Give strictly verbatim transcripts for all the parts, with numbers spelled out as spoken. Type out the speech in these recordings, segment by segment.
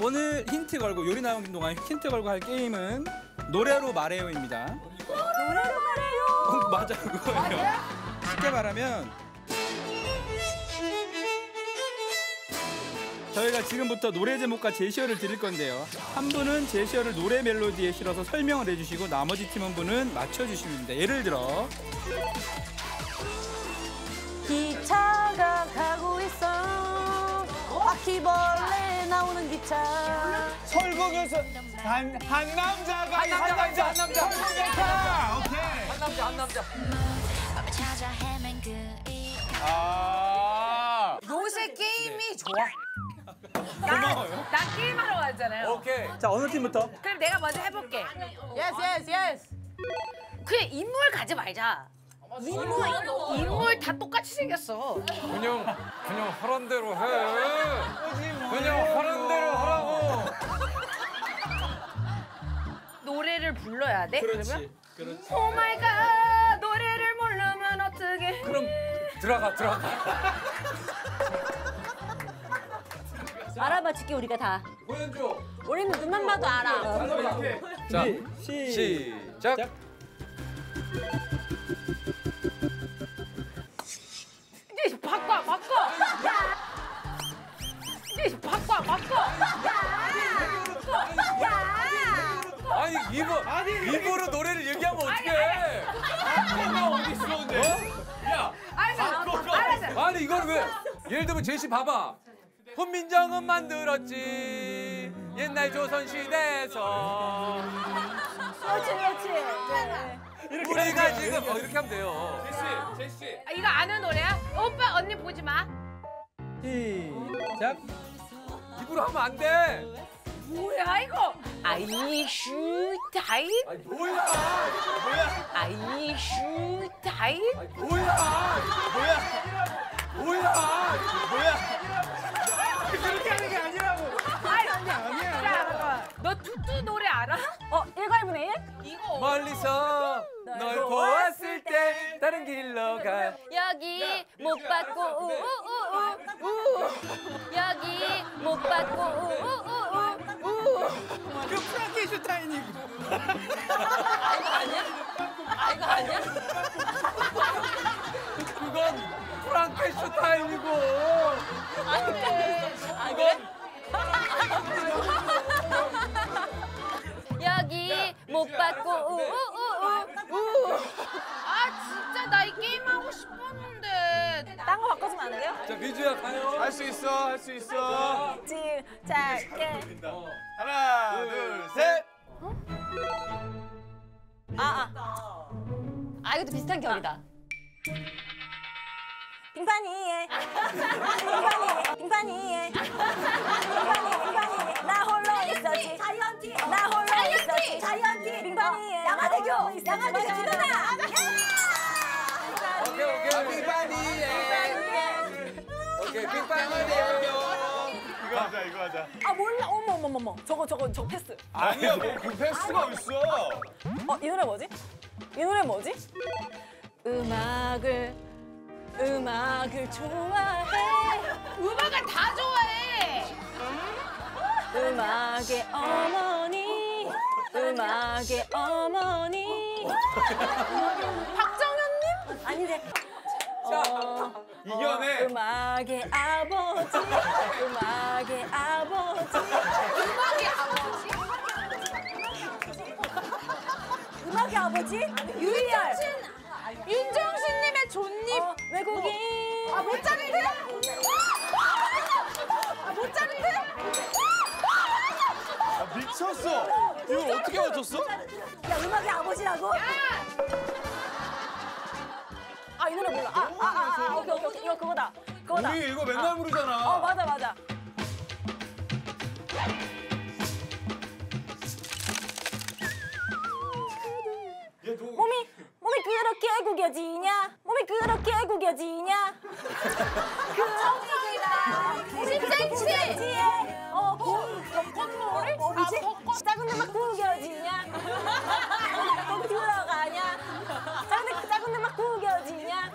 오늘 힌트 걸고, 요리 나오는 동안 힌트 걸고 할 게임은 노래로 말해요입니다. 노래로 말해요. 어, 맞아, 그거예요. 맞아? 쉽게 말하면 저희가 지금부터 노래 제목과 제시어를 드릴 건데요. 한 분은 제시어를 노래 멜로디에 실어서 설명을 해주시고 나머지 팀 한 분은 맞춰주시면 됩니다. 예를 들어 기차가 가고 있어, 바퀴벌레 나오는 기차. 설국에서 한, 한 남자가 한 남자, 한 남자, 한 남자. 설국에서. 오케이. 한 남자, 한 남자. 아. 요새 게임이 좋아. 고마워요. 난 게임하러 왔잖아요. 오케이. 자, 어느 팀부터? 그럼 내가 먼저 해볼게. 예스, 예스, 예스. 그냥 인물 가지 말자. 인물, 인물 다 똑같이 생겼어. 그냥, 그냥 하란 대로 해. 그냥 하란 대로 하라고. 노래를 불러야 돼? 그렇지, 그러면? 그렇지. 오 마이 갓, 노래를 모르면 어떻게 해. 그럼 들어가, 들어가. 알아봐 줄게, 우리가 다. 보여줘. 우리는 눈만 봐도 알아. 자, 시작. 시작. 바꿔, 바꿔! 야! 바꿔, 바꿔! 야! 아니, 입어, 아니, 입으로 노래를 얘기하면 어떡해! 바꿔가 어딨어, 근데? 어? 야! 알았어, 아니, 이걸 왜? 예를 들면, 제시 봐봐. 훈민정음 만들었지, 옛날 조선시대에서. 그렇지, 그렇지. 네. 우리가 지금 어, 이렇게 하면 돼요. 제시, 제시. 아, 이거 아는 노래야? 오빠, 언니 보지 마. 시작. 입으로 하면 안 돼. 뭐야 이거? I should die. 아니, 뭐야? 뭐야? I should die. 아니, 뭐야? 뭐야? 뭐야? 뭐야? 그렇게 하는 게 아니라고. 아니, 아니, 아니야. 자, 너 투투 노래 알아? 어, 일괄분의 일? 이거. 멀리서. 널 보았을 때 다른 길로 가. 여기 야, 못 받고 우우우우 여기 못 받고 우우우우. 그 프랑켄슈타인이. 아 이거 아니야? 아 이거 아니야? 그건 프랑켄슈타인이고. 안 돼. 그건. 여기 야, 못 받고 우우우. 아 진짜 나 이 게임 하고 싶었는데. 딴 거 바꿔주면 안 돼요? 자 미주야 가요. 할 수 있어, 할 수 있어. 자, 하나, 둘, 셋. 어? 아, 아. 아 이것도 비슷한 결이다. 빙판 위에, 빙판 위에, 빙판 위에, 나 홀로 있었지. 자이언티, 나 홀로 있었지. 자이언티, 빙판 위에. 양아대교, 양아대교 일어나. 오케이 오케이. 빙판 위에. 오케이 빙판 위에. 이거 하자, 이거 하자. 아 몰라, 어머 어머 어머, 저거 저거 저 패스. 아니야, 그 패스가 있어. 어, 이 노래 뭐지? 이 노래 뭐지? 음악을. 음악을 좋아해. 음악을 다 좋아해. 음악의 어머니. 음악의 어머니. 박정현님? 아니래. 자, 어, 이겨내. 어, 음악의 아버지. 음악의 아버지. 음악의 아버지. 음악의 아버지? 유희열. 윤정신님의 존립. 어, 외국인. 어. 아, 못자리 해? 아, 못자리 해? 아, 미쳤어. 이걸 어떻게 맞췄어? 야, 음악의 아버지라고? 야! 아, 이 노래 몰라. 아, 아, 아, 아, 오케이, 오케이. 이거 그거다. 그거다. 우리 이거 맨날 아. 부르잖아. 어, 맞아, 맞아. 몸이. 몸이 그렇게 구겨지냐? 몸이 그렇게 구겨지냐? 그렇게 구겨지네. 어, 벚꽃놀이? 뭐지? 작은 데만 구겨지냐? 거기 들어가냐? 작은 데, 작은 데만 구겨지냐?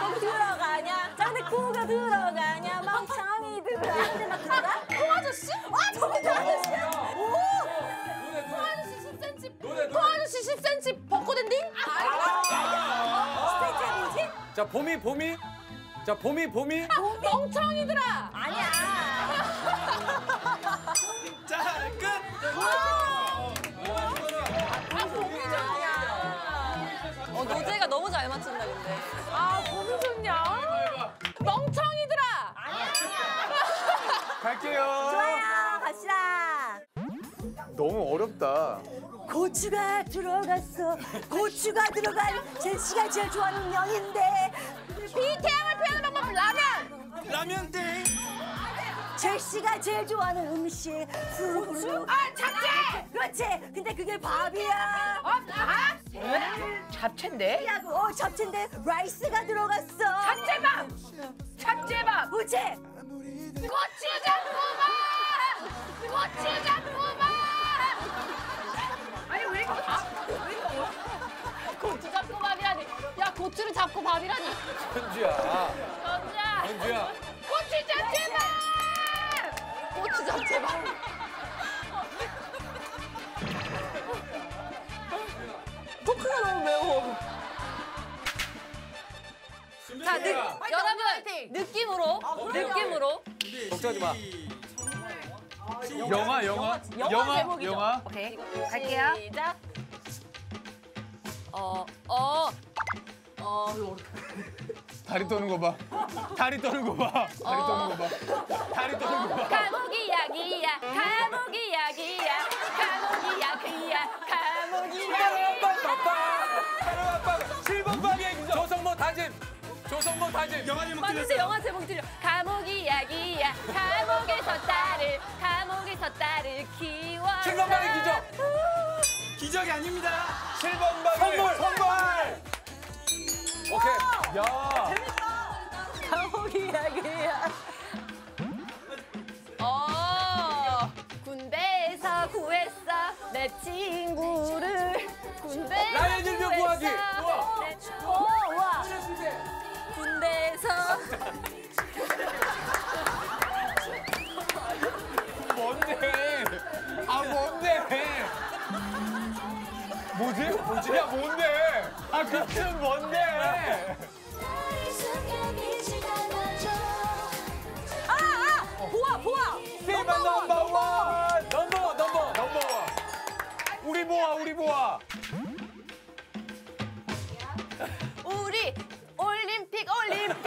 거기 들어가냐? 작은 데 구겨 들어가냐? 멍청이들아. 작은 데만 구가? 그 아저씨? 자, 봄이, 봄이. 자, 봄이, 봄이. 멍청이들아! 아니야! 자, 끝! 아, 봄이 좋냐? 어, 노제가 너무 잘 맞춘다, 근데. 아, 봄이 좋냐? 멍청이들아! 아니야! 갈게요! 좋아요, 갑시다! 너무 어렵다. 고추가 들어갔어. 고추가 들어간 제시가 제일 좋아하는 명인데. 비태양을 표현하는 방법, 라면! 라면대! 제시가 제일 좋아하는 음식. 고추? 아, 잡채! 그렇지! 근데 그게 밥이야. 어, 밥? 에? 잡채인데? 어, 잡채인데 라이스가 들어갔어. 잡채밥! 잡채밥! 그렇지! 고추장국밥! 고추장국밥! 아니, 왜 이렇게 고추 잡고 밥이라니. 야, 고추를 잡고 밥이라니. 현주야. 현주야. 현주야. 고추 잡채밥! 고추 잡채밥. 토크가 너무 매워. 자, 느, 여러분, 파이팅! 느낌으로, 아, 느낌으로. 걱정하지 마. 영화, 영화, 영화, 영화, 영화 제목이죠. 영화. 오케이, 갈게요. 시작. 어, 어, 어. 다리 떠는 거 봐. 다리 떠는 거 봐. 다리 어. 떠는 거 봐. 다리 떠는 거 봐. 감옥 이야기야, 감옥 이야기야, 감옥 이야기야, 감옥 이야기야. 칠 번 방의 조성모 다짐. 조성모 다짐. 영화 제목 들려. 영화 제목 들려. 감옥 이야기야, 감옥에서 딸을, 감옥에서 딸을 키워. 칠 번 방의 기적. 기적이 아닙니다. 칠 번 방의 선물. 선물. 오케이. 야. 재밌다. 감옥 이야기야. 어. 군대에서 구했어 내 친구를. 군대에서 나의 질병 구하기. 군대에서 뭔데? 아 뭔데? 뭐지? 뭐지? 야 뭔데? 아 그쯤 뭔데? 아! 아! 보아! 보아! 세이반 넘버원! 넘버원! 넘버원! 넘버원! 우리 보아! 우리 보아! 우리! 올림픽 올림픽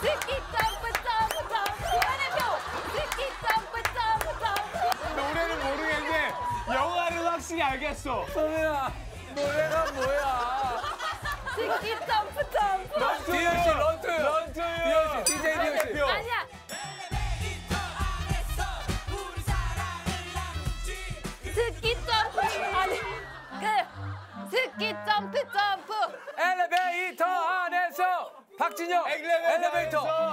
스키 점프 점프 점프 연예표 스키 점프 점프 점프. 노래는 모르겠는데 영화를 확실히 알겠어. 소미야 노래가 뭐야? 스키 점프 점프. 런투 런투 런투 런투 디제이 런투. 아니야. 스키 점프 아니 그 스키 점프 점프. 엘리베이터 안에서 박진영 엘리베이터, 엘리베이터.